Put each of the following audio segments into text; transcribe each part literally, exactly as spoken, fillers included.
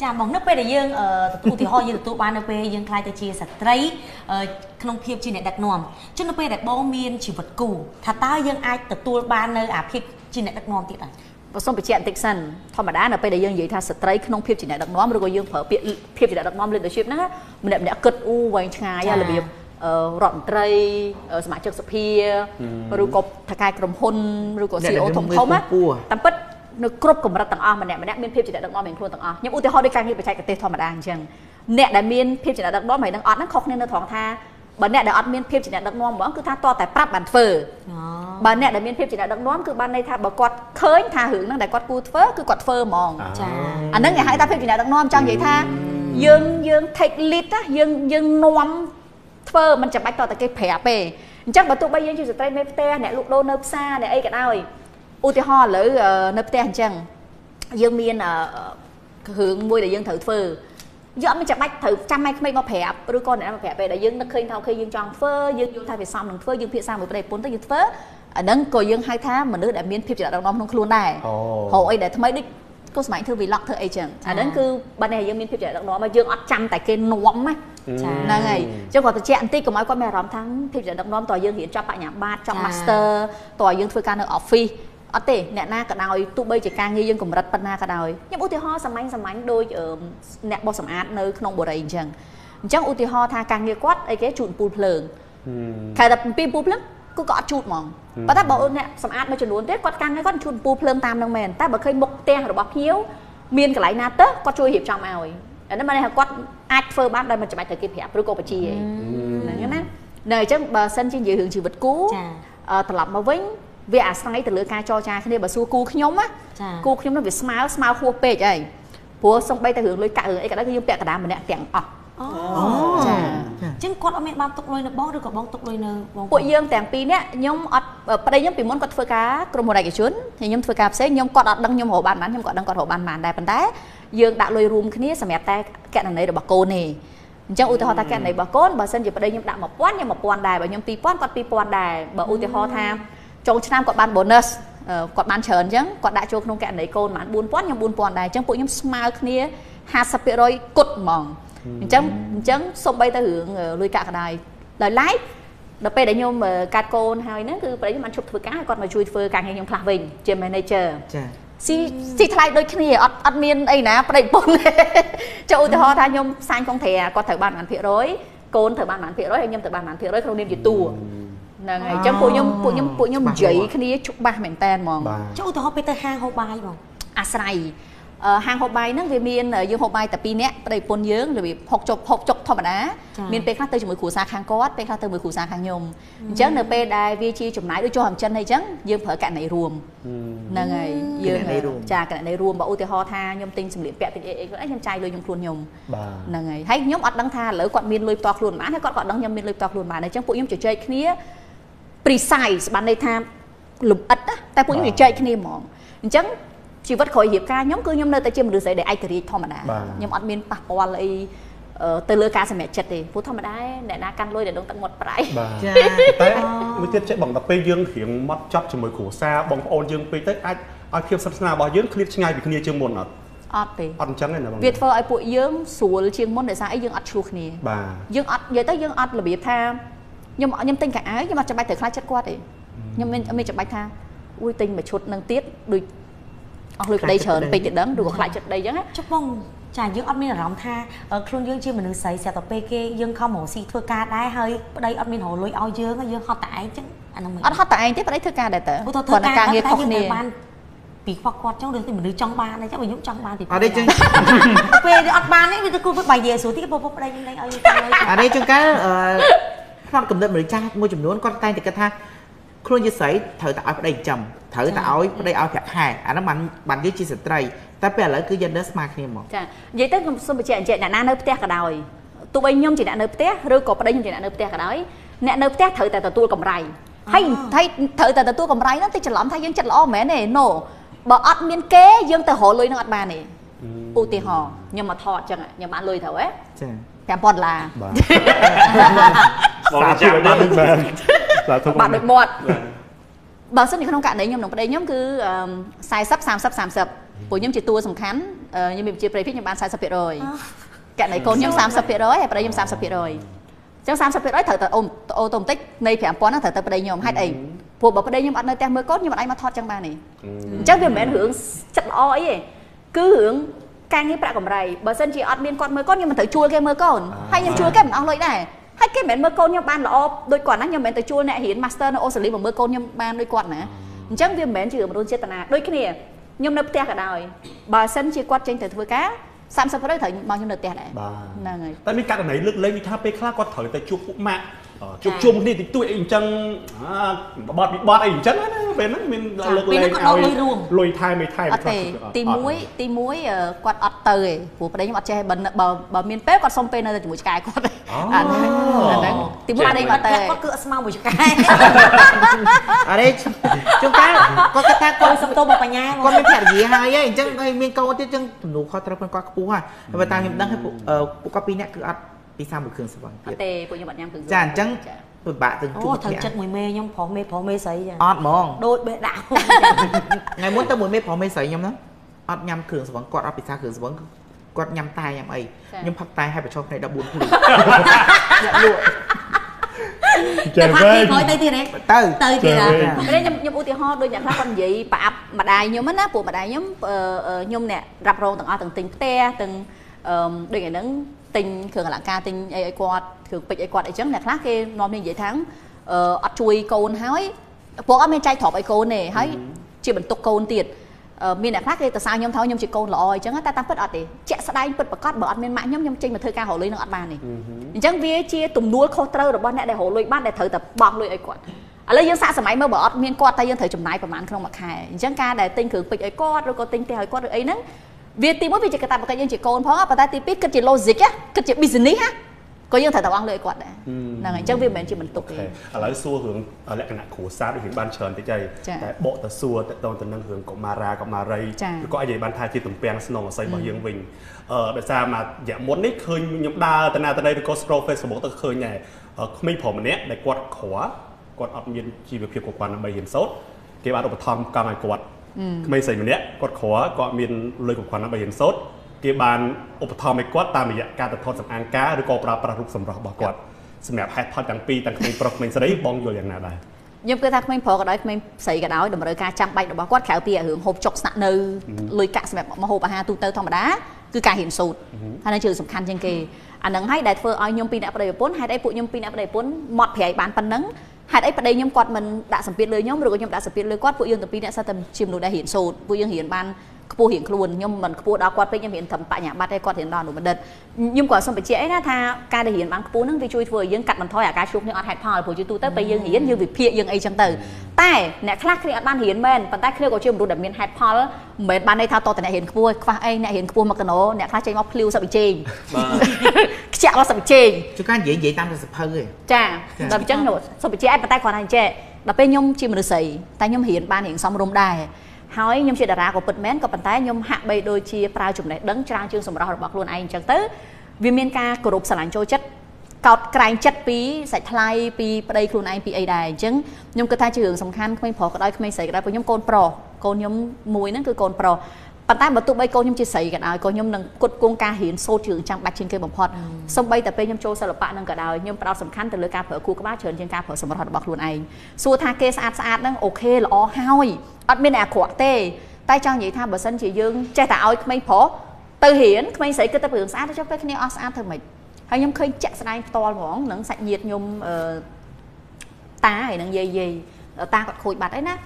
Chà mong nước pe để dương tụi thì ho như tụi ban nước pe dương khai tới chia sạch trái không phim chia này đặt nòm chứ nước pe đặt bao miên chỉ vật cũ thà ta dương ai tụi ban nơi à phim chia này đặt nòm tiệt à và xong bị chẹn tịch sần thôi mà đã nước pe để dương vậy thà sạch trái không phim chỉ này đặt nòm rồi coi dương phở phim chỉ này đặt nòm lên tới ship nữa mình đẹp đẹp cật u vàng chai ra là bây giờ rộn tray mà chơi sập pia rồi có thà cài cầm hôn rồi có siêu thùng không á tạm bớt nó cướp của mình tặng ao mà nè mà nè miên phim chỉ đặt ngon mình luôn tặng ao nhưng ưu tiên họ đi càng như phải chạy cái tết thọ mà đàng chừng nè đã miên phim chỉ đặt ngon mày đang ọt nó khóc nên nó thoáng tha bạn nè đã ọt miên phim chỉ đặt ngon mà cứ tha to tại práp bàn phở bạn nè đã miên phim chỉ đặt ngon cứ ban nay tha bà quạt khơi tha hưởng nó đại quạt cu phớ cứ quạt phơ mòn anh nói ngày hai ta phim chỉ đặt ngon trong vậy tha dương dương thạch lít á dương dương nón phơ mình chặt bách to tại cái phẻ pề chắc bà tụi bây giờ chỉ tay mép te nè lục đô nấp xa nè ấy cái nào ưu tiên ho lỡ nấp te hành chăng dương miên hướng môi để dương thử phơ dỡ mình chặt bách thử trăm mai không có phẻ đôi con này nó phẻ về để dương nó khơi thao khơi dương tròn phơ dương vô thay về xong phơ dương phía sau một cái bốn tới dương phơ nâng còi dương hai tháng mà nữ đã miên phim chỉ là đồng non không luôn này hộ ấy để thằng mấy đích cô sắm ảnh thưa vì lọt thưa ấy chăng à đến cứ ban này dương miên phim chỉ là mà dương ọt trăm tại cái nóng ấy là ngày trong khoảng thời gian tí của mấy con mẹ rắm thắng phim chỉ là đồng non tòa dương hiện cho bạn nhà ba trong master tòa dương phơi can ở office ở tệ nè na cả đào tụi bây chỉ càng nghi dân cùng đặt pana cả đào nhưng ưu tiên ho sắm anh sắm anh đôi ở nè bao sắm át nơi không bộ đầy chẳng chắc ưu tiên ho tha càng nghi quát ấy cái chuột bùn phèn khai đặt pin bùn lắm cứ gõ chuột mỏng và ta bảo nè sắm át mới chuẩn luôn tết quát càng nghi quát chuột bùn phèn tam năng mền ta bảo khơi mộc te rồi bọc hiếu miên cả lại na tết quát chui hiệp trong ao ấy nên mà này quát ai phơ bát đây mà chỉ bài thời kịp hẹp rồi cô phải chi ấy này nhá này chắc bà sân trên dưới hưởng chỉ vật cũ thập lập mà vĩnh vì à sang ấy từ lứa ca cho cha cho nên bà xua cù nhóm á cù nhóm nó bị smile smile khua pê vậy bố xong bay ta hưởng lưới cả ấy cả đó cái nhung bẹt cả đám mình ạ bẹt ọt chứ con ông mẹ bao tục lôi nó bó được cả bao tục lôi nó bụi dương tàng pi nè nhung ọt ở đây nhung pi muốn cọt phơi cá cầm một đại cái chuyến thì nhung phơi cá sẽ nhung cọt đăng nhung hổ bàn mán nhung cọt đăng cọt hổ bàn mán đại bàn té dương đã lôi room kia sầm mẹ ta kẹt này được bà cô nè chẳng ưu tiên họ ta kẹt này bà cô bà sân chỉ ở đây nhung đã một quan nhung một quan đài bà nhung pi quan cọt pi quan đài bà ưu tiên họ tha trong năm còn ban bonus còn ban chờn chứ còn đại châu không kẹn đấy côn mà buôn poát nhau buôn poàn này chẳng bộ nhau smile kia hà sập rồi cột mỏng chẳng chẳng xong bay ta hưởng lui cả này lời lái đợt pe đấy nhau mà cát côn hay nữa cứ đấy mà chụp phơi cá còn mà chui phơi càng hay nhau phá vình trên manager si si thay đôi kia admin ấy nè đây bông châu thì họ tha nhau sang con thẻ còn thở bàn màn phía rối côn thở bàn màn phía rối hay nhau thở bàn màn phía rối không nên gì tù là ngày trong bộ nhung bộ nhung bộ nhung dậy khi đi chụp ba mảnh tan mòn chỗ tôi học Peter hang hộp bài mòn à sai hang hộp bài nó về miền dương hộp bài tập pin nè đây pon dướng rồi bị học chọc học chọc thọ mà đá miền pe khác tới chụp mười củ sa hang cót pe khác tới mười củ sa hang nhôm chớ np đài vi chi chụp nái đôi cho hầm chân hay chớ dương phở cạn này ruồng là ngày dương trà cạn này ruồng bảo ưu tiên ho tha nhôm tinh sầm liệm pẹt pẹt cái nhôm chai lôi nhôm khuôn nhôm là ngày hay nhôm ọt đăng tha lỡ quạt miền lôi toạc luôn bán hay quạt quạt đăng nhôm miền lôi toạc luôn bán này chớ bộ nhôm chỉ chơi khi precise bạn đây tham lụm ít á, tại phu nhân chơi cái này mỏng, chẳng chỉ vật khỏi hiệp ca nhóm cứ nhóm nơi ta chơi một đường dây để ai từ đi thom mà đã, nhóm admin pha qua lại từ lừa ca xem mẹ chật thì phú thom mà đã để na căn lôi để đông tận một bảy. Tại mới tiếp chơi bằng tập pe dương hiểm mất chấp cho mười khổ xa bằng ôn dương pe tới ai ai khiêm sắp na bao dương clip ngay vì kia chơi môn ở. Ở đây. Ở chẳng này là bằng. Việt vợ ai phu dương sủa chơi môn để sao ai dương ở chuộc này. Dương ở vậy tới dương ở là bị tham. Nhưng mà nhâm tinh cả ái nhưng mà chụp bài thử khai chất quát đấy nhưng mình mình chụp bài tha ui tinh mà chốt nâng tiết đuôi hoặc lực đây chờ mình tiện đắng đuổi lại chụp đây chẳng á chúc mong chả dương admin ở lòng tha ở khuôn dương chi mà nướng sấy xèo tập pê ca dương không mổ xì thưa ca đai hơi đây admin hồ lôi ao dương á dương kho tại chứ anh không mình anh kho tại tiếp vào đấy thưa ca đại tử còn là ca nghe khóc nè vì khoa quạt trong đường thì mình đứng trong ban này chắc mình nhúc trong ban thì ở đây chứ về ở ban ấy tôi cô với bài về số tiếp bộ đây đây ở đây chúng cá không cầm được mình cha mua chùm nón con tay thì cái tha khuôn như sấy thở tạo ở đây chồng thở tạo ở đây ở khẹp hài à nó bắn bắn dưới chi sợi tay ta bây giờ cứ dân đất smart này một vậy tới không xong bị chuyện chuyện nạn nợ té cả đời tụi bây nhom chỉ nạn nợ té rồi cọp ở đây chỉ nạn nợ té cả đời nạn nợ té thở tại tôi cầm ray hay hay thở tại tôi cầm ray nó tôi chật lõm thay dân chật lõm mẹ này nổ bỏ ọt miên kế dân từ hồ lôi nó ọt bà này u tì hò nhưng mà thọ chẳng ạ nhưng mà lôi thở ấy cảm bọt là bạn được một bảo sân thì không cạn đấy nhưng mà đây nhóm cứ sai sắp sam sắp sam sập Bố nhóm chỉ tua sầm khán, nhưng mình chỉ phải biết nhóm bán sai sập biệt rồi. Cái này cô nhóm sam sập biệt rồi, hay ở đây nhóm sam sập biệt rồi. Trong sam sập biệt rồi thở thở ôm ô tôm tích, này phải ăn nó thở thở ở đây nhóm hết ấy. Phụ bảo ở đây nhóm ăn nơi tem mưa cốt nhưng mà anh mà thoát trong ba này. Chắc vì mẹ hướng chặt o ấy, cứ hướng càng như bạn cầm rầy, bờ sân chỉ ăn miên con mưa cốt nhưng mà thở chua cái mưa cốt, hay nhóm chua cái mình ăn lối này. Hay cái mẹ mưa cốt nhóm ban là o đôi quạt anh nhóm mẹ thở chua này hiến master nó o xử lý bằng mưa cốt nhóm ban đôi quạt này. Chắc vì mẹ chỉ ở một đôi chiếc tana đôi cái này. Nhưng nộp tẹt cả đời, bà sân chỉ quát trên từ thưa cá, sam sắp tới thời bao nhiêu nộp tẹt này. Bà. Tại vì cái này lực lên thì tháp pekla quát thở tại chụp cũng mạng, chụp chụp một đi thì tụi anh chăng, bọt bị bọt anh chăng bên nó mình lực lên lùi thay mày thay. Tì muối tì muối quát ọt tơi, của đấy nhưng ọt che bẩn bờ bờ miền pep quát xong pê nơi là mũi cài quát đấy. Tì muối ở đây ọt tơi. Quát cựa mau mũi cài. Ở đây chúng ta có cái ta con sầm tô bọc nhà. Con mình phải gì hay ấy chăng mình câu tiếp chăng nụ khó tao quát cua à, và ta nhầm đăng hay phụ copy này cứ ọt. Đi sao một cường sập bằng tiền. Tê của những bạn nhang cường. Chán chăng. Một bạn từng chút. Ồ thật chất mùi mê nhom phó mê phó mê sấy vậy. Ọt mong. Đôi bệ đạo. Ngày muốn tao mùi mê phó mê sấy nhom lắm. Ọt nhang cường sập bằng quạt ọt bị sao cường sập bằng quạt nhang tai nhang ấy. Nhom phật tai hay phải cho cái này đã buồn phù. Dạ luôn. Chèn vơi. Nói tới tiền này. Tới. Tới tiền à. Cái đấy nhom nhom ưu tiên ho đôi nhang khác con gì bạp mà đài nhom á phụ mà đài nhom nhom nè rập rôn từng o từng tình te từng đôi ngày nắng tình thường là ca tình ai quạt thường bị ai quạt ấy chấm là khác kia non như vậy tháng ở chui cồn hái bỏ mấy chai thọp ai cồn này hái chỉ bẩn tục cồn tiệt miền là khác kia từ sao nhom tháo nhom chỉ cồn lòi chấm ta ta phết ọt thì chẹt sao đây phết bật cát bật miền mãi nhom nhom trên mà thơi ca hồ lưỡi nó ọt bàn này chấm vía chia tụm núi khâu trơ rồi bọn này để hồ lưỡi bắt để thơi tập bọc lưỡi ai quạt ở đây dân xã sầm ấy mới bật miền quạt ta dân thơi chấm nái và mạn không mặc hài chấm ca để tình thường bị ai quạt rồi có tình theo ai quạt rồi ấy nắng việc tìm mỗi việc chỉ cái tạm một cái dân chỉ côn phó và ta tìm biết cái chỉ logic á cái chỉ business á có những thằng tàu ăn lợi quạt đấy là ngày trước việc mình chỉ mình tục thì ở lại xua hướng ở lại cái nạn khổ xa đối với ban chơn tới đây tại bộ tờ xua tại toàn từ năng hướng của Mara của Marai có ai vậy ban thay chỉ từng peng snow xây bằng dương bình ở tại sao mà giả muốn nick khơi nhóm đa từ nào từ đây có scroll Facebook tôi khơi nhảy không phải mình nhé để quạt khóa quạt ập nhiên chỉ về việc của quạt bay hiểm sốt cái bạn được tham càng ngày quạt mấy sấy mình đấy, quạt khó, quạt miền lơi của quan nó bay hiển sốt, cái bàn ốp thò mấy quạt ta mình dạy ca tật thon sầm ăn cá, rồi cọp ra para rục sầm rọ bỏ quạt, sầm đẹp hay thon tàng pi tàng pi bọc mình sấy bong vô liền nào đây. Nhưng cái thằng mình phò cái đó mình sấy cái đó để mà đôi ca chăm bay để bỏ quạt khảo pi hưởng hộp chọc sạn nư, lơi cạ sầm đẹp mà hộp ha tu tơ thon mà đá, cứ cả hiển sốt, hay là trừ sầm khăn trên kề, anh đừng hay đại phơ oi nhom pi đã bắt đầu bốn, hay đại phụ nhom pi đã bắt đầu bốn, mọt phải bán pan nắng. Hạt ấy vào đây nhóm quạt mình đã sắm tiền lưới nhóm rồi nhóm đã sắm tiền lưới quạt phụ dương từ pi đã sao tầm chìm lùi đã hiển sôi phụ dương hiển ban phụ hiển luôn nhóm mình phụ đó quạt với nhóm hiển thầm tại nhà bắt đây quạt hiển đòn đủ mình đợt nhưng quả xong phải chế na tha ca để hiển ban phụ nâng vì chui vừa dương cắt mình thôi à ca chụp nhưng ăn hạt phò phụ chú tu tới bây dương hiển dương vì phe dương ấy chẳng từ tai nè khác khi ăn ban hiển men còn tai khi có chìm lùi đập miền hạt phò miền ban đây thao to tại nè hiển phụ qua ấy nè hiển phụ mặc cái nón nè khác chơi móc liu sập chìm chẹo nó sập chìm chú cá dễ dễ tam là sập hơi cha làm chấn nổ sập chìm và tay còn hành trẻ là bên nhom chim được sấy tay nhom hiện ban hiện xong rung đài hỏi nhom chuyện đã ra của bật mén của bàn tay nhom hạ bay đôi chia prao chụp này đấng trang chương sầm ra bạc luôn anh chẳng tới vì miền ca cổ rục sản cho chất cọt cài chất pí sạch thay pí đây luôn anh pí ấy đài chứng nhom cơ thai trường sầm khăn không phò cái đôi không sấy cái đôi với nhom côn pro côn nhom mùi nó cứ côn pro bàn tay mà tụi bay côn nhom chia sấy cái đôi côn nhom nâng cột cuông ca hiện sô trường trang bạch trên cây bồng phật xong bay tập bên nhom châu sao lập bạn nâng cả đời nhom đào sầm khăn từ lưới cá phở cua các bác chén trên cá phở sầm bọt bọc luôn anh xua tha kê sát sát nâng ok là o hoi ắt bên à khỏe tê tay cho nhị tha bờ sân chỉ dương che tà oi mấy phó từ hiển mấy sấy cứ tập hưởng sát cho tới khi o sát thôi mình hay nhom khơi chạy sai to mỏng nâng sạch nhiệt nhom ta hay nâng dây dây ta còn khôi bạt ấy nè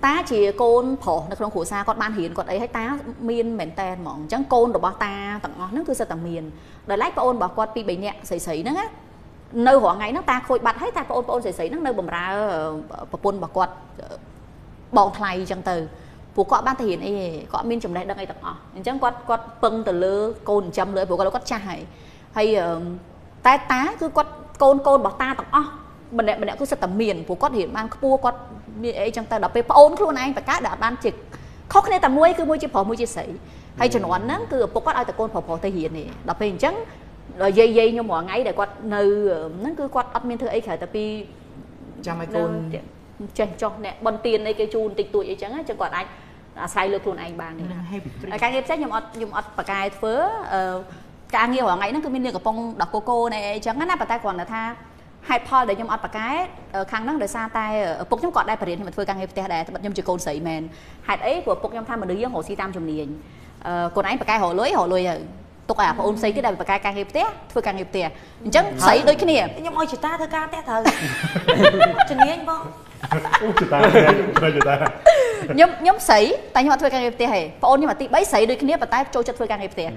ta chỉ côn phổ nó không khổ xa con ban hiền con ấy hay tá miên mền tên mỏng trắng côn rồi bỏ ta tặng nó cứ sao tặng miền đời lách con bỏ con pi bảy nhẹ sấy sấy nữa á nơi họ ngày nó ta khôi bật hết ta con con sấy sấy nó nơi bầm ra bồn bỏ con bỏ thay chẳng từ phụ cọ ban hiền ấy cọ miên chấm đấy đang ấy tặng nó trắng con con pưng từ lứa côn chấm lưỡi phụ cọ nó con trai hay tá tá cứ con côn côn bỏ ta tặng nó mình lại mình lại cứ sao tặng miền phụ cọ hiền ban cua con ấy chẳng ta đập bê ôn luôn anh và cá đã ban chịch khó khăn tầm muối cứ muối chỉ phò muối chỉ sấy hay cho nó nắng cứ bốc quát ai từ con phò phò thể hiện này đập bê trắng rồi dây dây nhau mọi ngày để quát nơi nó cứ quát ăn miên thứ ấy khởi tập đi cho mai con cho nè bòn tiền ấy cái chun tịch tuổi ấy trắng á chẳng còn anh อาศัยเลือกคนไอ้บางนี่การเก็บเส้นยมอดยมอดปากกาเฟ้อการเงี้ยหัวไงนั่นคือมีเนื้อกระปงดอกโกโก้ในจังงั้นน่าปะตายก่อนนะท่าให้พอเดี๋ยวยมอดปากกาครั้งนั้นเดี๋ยวซาตายปุ๊กยมกอดได้ประเด็นที่มันเฟ้อการเก็บเส้นได้แต่ยมจะโกนใส่แมนหายไอ้หัวปุ๊กยมท่ามันดื้อยังหัวซีตามจมเนียนคนไอ้ปากกาหัวลอยหัวลอยตกอ่ะพออมใส่ก็ได้ปากกาการเก็บเส้นเฟ้อการเก็บเส้นจังใส่โดยขี้เนี่ยยมอดจิตตาเธอการเตะเธอจมเนียนบ่จิตตาจิตตาnhóm nhóm sấy tại nhưng mà thuê càng nghiệp tiền hề phone nhưng mà tí bấy sấy đôi khi và tay trôi chất thuê càng nghiệp tiền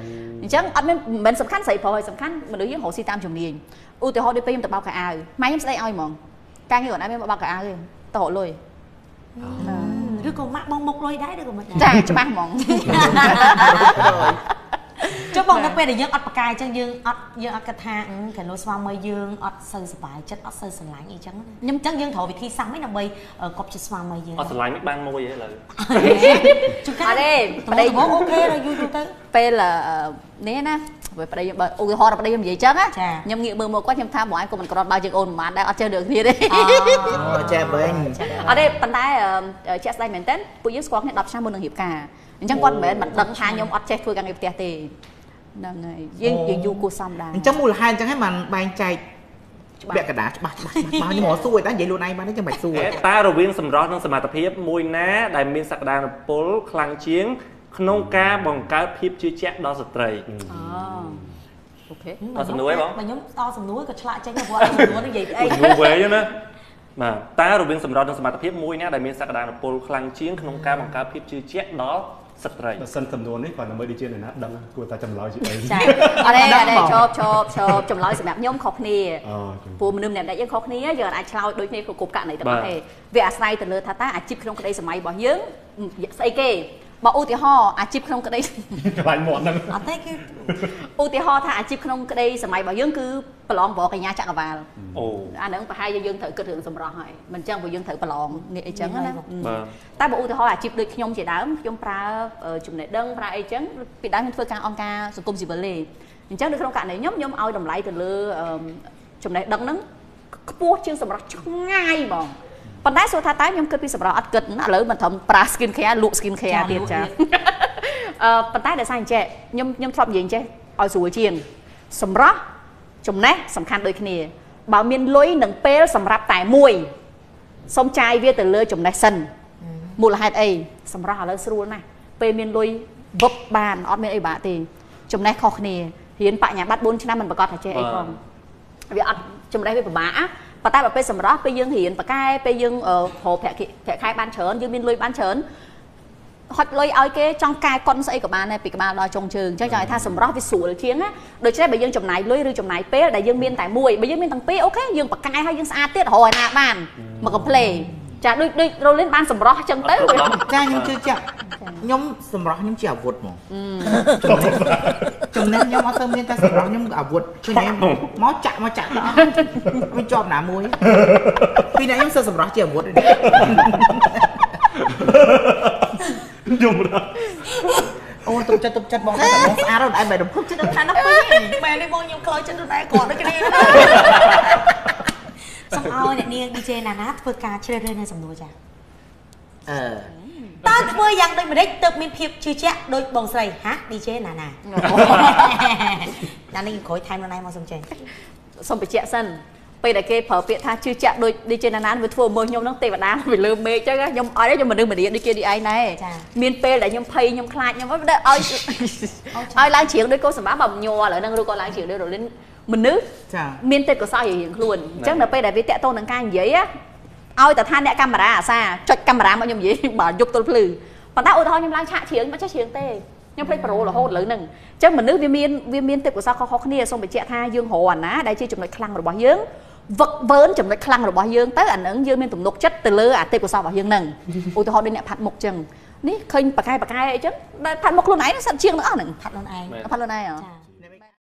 chẳng ăn mình mình sắm khăn sấy phơi sắm khăn mình đối với hồ si tam trùng điền ưu tiên họ đi pem tập bao cả ai mai em sẽ ai mòn càng như ở đây em bao cả ai tao hội lôi đứa con mắc bong bọc lôi đáy đứa con mệt cho bác mòn cho bọn đặc biệt là dương ọt bạc cài chân dương ọt dương ọt cật hạ cái lối xoang mây dương ọt sờ sải chất ọt sờ sần lạnh gì chăng nhưng chân dương thổ vị khi sáng mấy năm bây cọp chất xoang mây dương ọt sần lạnh biết ban mua vậy là chúng ta đây đây bố ok rồi vui chúng ta đây là né nè về đây ôi ho rồi đây làm gì chăng á nhâm nghĩa mưa mưa quá nhâm tham bỏ anh của mình còn bao nhiêu ồn mà đã ọt chơi được gì đấy chơi bên ở đây bàn tay chơi đây mình tết buổi dương quăng này đập sang một đường hiệp cả chẳng quan mẹ mình đập hàng nhôm ọt chơi thôi càng nghiệp tè tèนั่นไงยิ่งยิ่งยูกูซ้ำได้จังมูลหายจังให้มันบางใจแบกกระดาษบ้าบ้าหมอสู้ไอ้ตั้งใจลูนไอ้บ้านี่จะไม่สู้ตาเราวิ่งสำรอดนั่งสมาธิเพียบมวยนะได้มีสักดานปุ๊บคลังเชียงขนมกาบองกาเพียบชี้แจ๊ดดอสตรีโอเคดอสนุ้ยบ้างมันย้อมดอสนุ้ยก็ฉลาดใจนะว่าดอสนุ้ยนี่ใหญ่ไอ้ดอสนุ้ยเว้ยนะmà taเราวิ่งสำรอดนั่งสมาธิเพียบมวยนะได้มีสักดานปุ๊บคลังเชียงขนมกาบองกาเพียบชี้แจ๊ดดอสัตว์ไรสันสำนวนนี่ก่อนไม่ได้เจอเลยนะดังกูตาจำลอยจีเองใช่อะไรอะไรชอบชอบชอบจำลอยสมัยย่อมขอกนี่ปูมันนุ่มแหนมได้ยังขอกนี่เยอะไอ้ชาวโดยในกลุ่มกะไหนแต่ไม่ได้เวียสไนแต่เลือดท่าตาอาชีพขนมกระไดสมัยบ่เยื้องใส่เก๋บ่อุติห่ออาชีพขนมกระไดหลายหมอนนั่นอ๋อแต่คืออุติห่อท่าอาชีพขนมกระไดสมัยบ่เยื้องคือปลองบ่กันยาจักรวาลโอ้อันนั้นไปให้ยังเถิดกระเถิงสมรรถให้มันจังบ่ยังเถิดปลองเนี่ยไอ้จังนะแต่บ่อุติห่ออาชีพโดยขยมเจดามขยมปลาจุ่มในดังปลาไอ้จังปีด้านมันเพื่อการองค์การสังคมสิบเล่จังโดยขนมกะไหนย่อมย่อมเอาดำไหลถึงเลือจุ่มในดังนั้นปูเชิงสมรรถง่ายบ่ปัญหาสุดท้ายตายย่อมเกิดปีสมรรถอัดเกิดน่ะเลยมันทำปลาสกินแคร์ลูกสกินแคร์เดียร์จ้าปัญหาเดี๋ยวใส่เจย่อมย่อมทำยังเจเอาสู่เชียงสมรรถจมแน่สำคัญโดยขี้บ่าวมีนลุยหนังเป๊ะสำหรับแต่มวยสมชายเวียแต่เลือจมแน่สันมูลหายไอสำหรับเลือสู้นะเป๊ะมีนลุยบกบานออดมีนไอบะตีจมแน่คอขี้เห็นปะหยาบัดบุญชนะมันประกอบแต่เจ้าไอคอมเวียจมแน่เวียปะหมาปะใต้แบบเป๊ะสำหรับเป๊ะยังเห็นปะใกล้เป๊ะยังเอ่อโผล่แผลแผลคายบ้านเฉินยังมีนลุยบ้านเฉินหดเลยเอาไอ้เจ้าการก้นใส่กับบ้านเนี่ยปีกับบ้านลอยจงเชิงเจ้าจอยท่าสมรภูมิสูดเชียงนะโดยใช้ใบยื่นจมไหนลุยหรือจมไหนเป๊ะแต่ยื่นเมียนแต่มวยใบยื่นเมียนตั้งเป๊ะโอเคยื่นปากกายให้ยื่นสะอาดเตี้ยหอยหน้าบ้านมากับเพลงจะด้วยด้วยเราเล่นบ้านสมรภูมิจังเต้ยเลยจ้าย้อมเชื่อจ้าย้อมสมรภูมิย้อมเจียวบดหมอจมเนี่ยย้อมเอาเติมเมียนแต่สมรภูมิย้อมเอาบดช่วยเนี่ยหมอจักหมอจักไม่จอมหนามวยปีนี้ย้อมเสือสมรภูมิเจียวบดยุ่งนะโอ้ตุกจัดตุกจัดมองตาเราตาเราได้แบบดุ๊กจัดตาเราไปแม่ได้มองยิ้มคล้อยจัดได้กอดได้กันเองสมเอาเนี่ยนี่ดีเจนานาเพื่อการเชื่อเรื่องในสำนวนจ้ะเออตอนเมื่อยังโดยไม่ได้เติมมีเพียบชื่อแจ๊โดยบองใส่ฮะดีเจนานานานี่ขอไทม์นานามาสมใจสมไปแจ๊สันbây đại kê phở việt tha chưa chạm đôi đi trên nán với thua mơ nhom nắng tây và đá phải lơ mê chứ á nhom ở đấy nhom mình đừng mình đi đi kia đi ai này miền tây lại nhom pay nhom khai nhom vấp đấy ơi ơi láng chuyện đấy cô sầm bá bầm nhòa lại đang rồi con láng chuyện đấy rồi lên mình nữ miền tây của sao vậy hiện luôn chắc là bây đại việt tẹt tô nắng ca như vậy á ơi tạt than đẻ camera xa chật camera mà nhom vậy bảo dục tôi lử còn ta ôi thôi nhom láng chạ chuyện mà chạ chuyện tây nhom play pro là hot lử nừng chắc mình nữ viên miền viên miền tây của sao khó khó kia xong bị chẹt tha dương hồ ảnh á đại chi chụp lại khăng rồi bỏ dướng vật vớn chấm lại khăng rồi bỏ dương tới ảnh ứng dương miên tụng nục chất từ lứa à tê của sao bỏ dương nừng ôi tôi họ đi nè phạt một chừng ní khinh bạc ai bạc ai ấy chứ phạt một luôn ấy nó sẵn chiêng nữa nè phạt luôn ai phạt luôn ai à